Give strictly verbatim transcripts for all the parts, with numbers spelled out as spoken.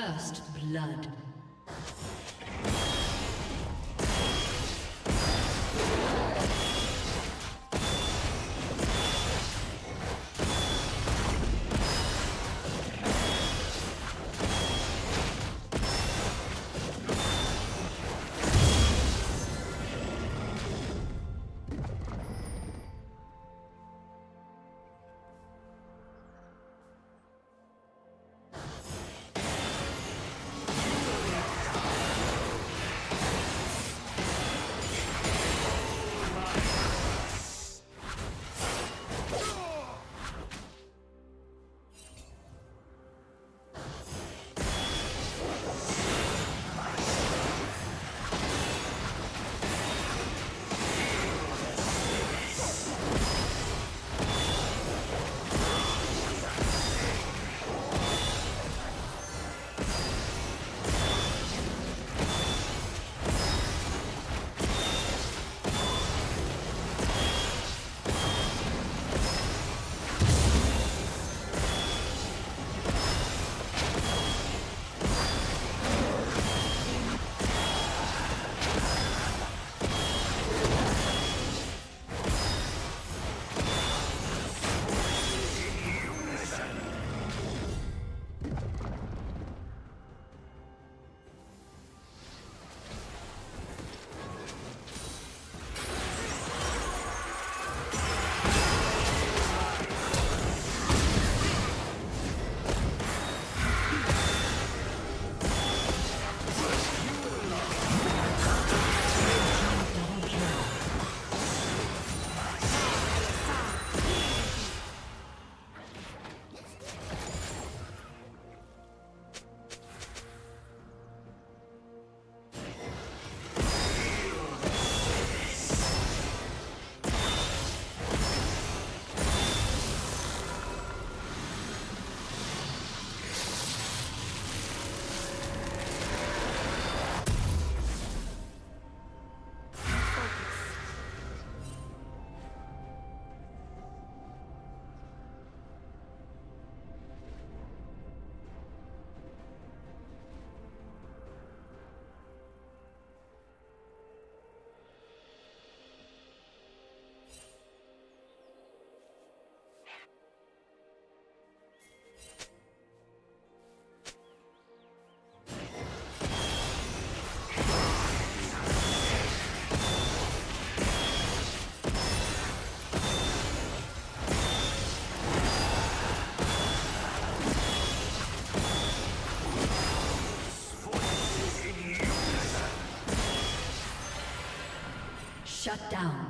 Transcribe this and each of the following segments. First blood. Shut down.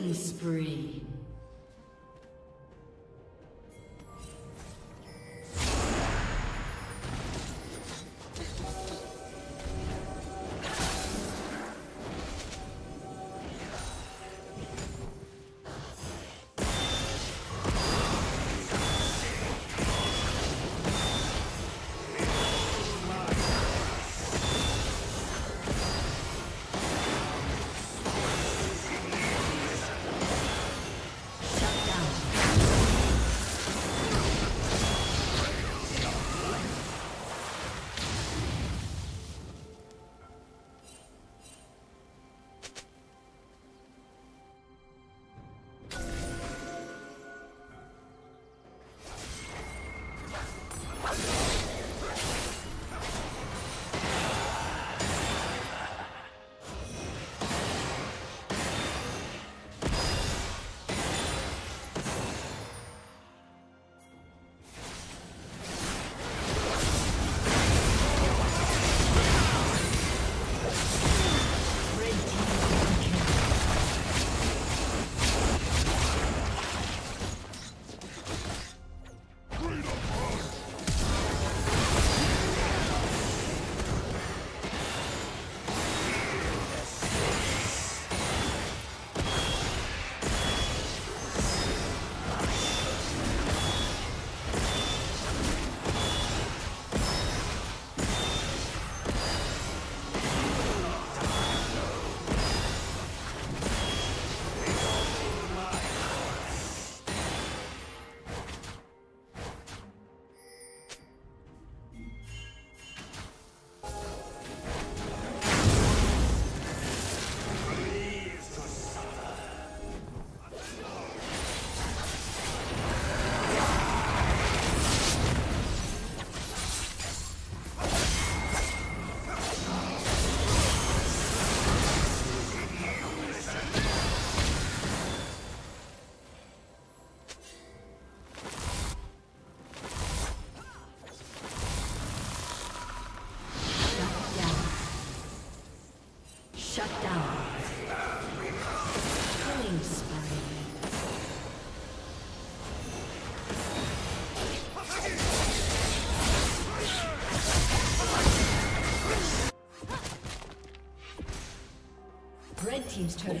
Killing spree. Team's turret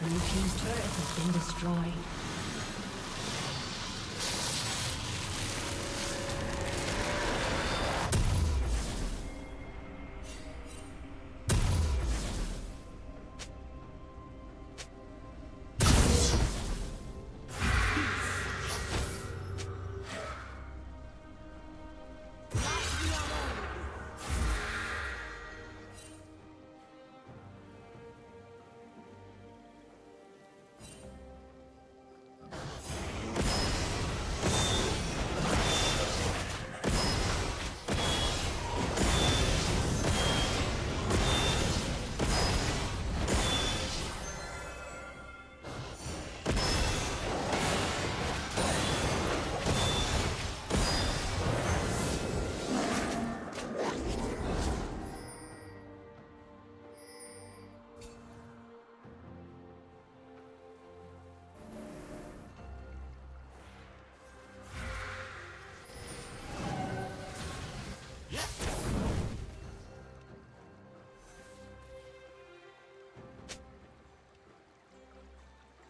Blue team's turret has been destroyed.